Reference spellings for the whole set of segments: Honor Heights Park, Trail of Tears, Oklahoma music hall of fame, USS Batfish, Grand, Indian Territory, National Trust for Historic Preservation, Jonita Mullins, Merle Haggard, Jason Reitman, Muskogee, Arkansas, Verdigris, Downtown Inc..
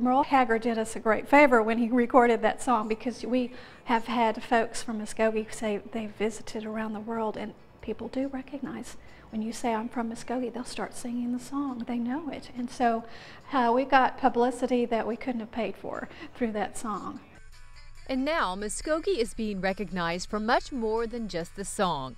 Merle Haggard did us a great favor when he recorded that song, because we have had folks from Muskogee say they've visited around the world, and people do recognize. When you say, "I'm from Muskogee," they'll start singing the song. They know it. And so we got publicity that we couldn't have paid for through that song. And now Muskogee is being recognized for much more than just the song.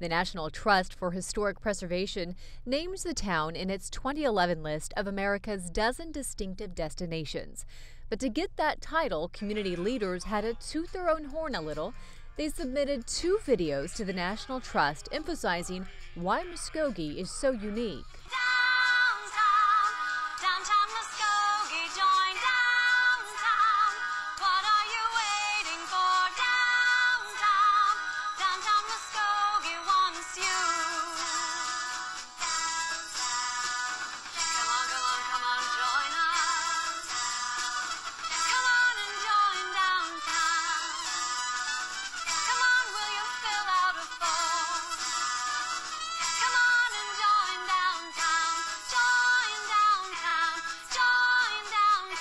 The National Trust for Historic Preservation names the town in its 2011 list of America's 12 distinctive destinations. But to get that title, community leaders had to toot their own horn a little. They submitted 2 videos to the National Trust emphasizing why Muskogee is so unique. Downtown Muskogee, join downtown. What are you waiting for? Downtown, downtown Muskogee wants you. Come on, come on, come on, join us. Come on and join downtown. Come on, will you fill out a form? Come on and join downtown. Join downtown. Join downtown.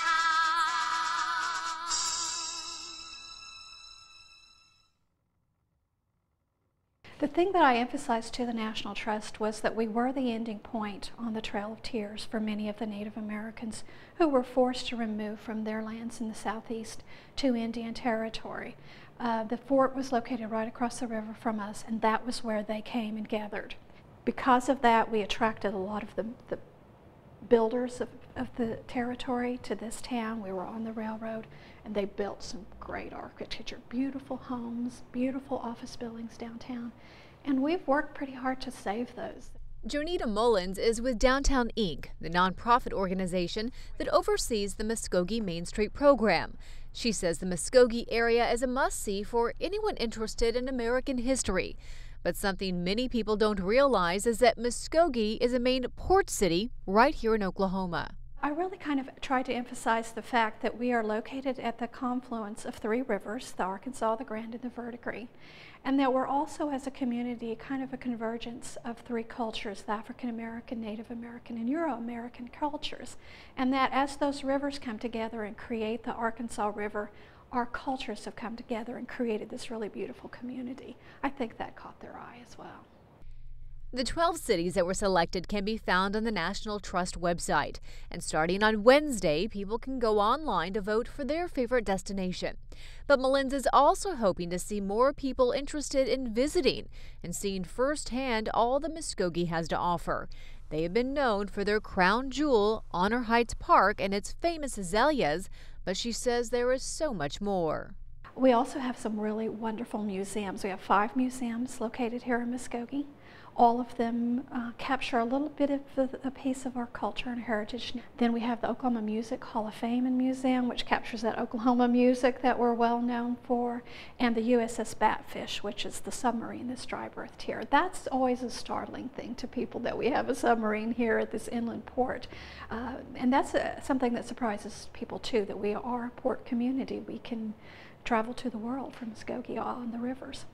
The thing that I emphasized to the National Trust was that we were the ending point on the Trail of Tears for many of the Native Americans who were forced to remove from their lands in the southeast to Indian Territory. The fort was located right across the river from us, and that was where they came and gathered. Because of that, we attracted a lot of the builders of the territory to this town. We were on the railroad, and they built some great architecture, beautiful homes, beautiful office buildings downtown, and we've worked pretty hard to save those. Jonita Mullins is with Downtown Inc., the nonprofit organization that oversees the Muskogee Main Street program. She says the Muskogee area is a must-see for anyone interested in American history. But something many people don't realize is that Muskogee is a main port city right here in Oklahoma. I really kind of try to emphasize the fact that we are located at the confluence of 3 rivers, the Arkansas, the Grand, and the Verdigris, and that we're also, as a community, kind of a convergence of 3 cultures, the African-American, Native American, and Euro-American cultures, and that as those rivers come together and create the Arkansas River, our cultures have come together and created this really beautiful community. I think that caught their eye as well. The 12 cities that were selected can be found on the National Trust website, and starting on Wednesday, people can go online to vote for their favorite destination. But Mullins is also hoping to see more people interested in visiting and seeing firsthand all the Muskogee has to offer. They have been known for their crown jewel, Honor Heights Park, and its famous azaleas, but she says there is so much more. We also have some really wonderful museums. We have 5 museums located here in Muskogee. All of them capture a little bit of a piece of our culture and heritage. Then we have the Oklahoma Music Hall of Fame and Museum, which captures that Oklahoma music that we're well known for, and the USS Batfish, which is the submarine that's dry berthed here. That's always a startling thing to people, that we have a submarine here at this inland port. And that's something that surprises people too, that we are a port community. We can travel to the world from Muskogee on the rivers.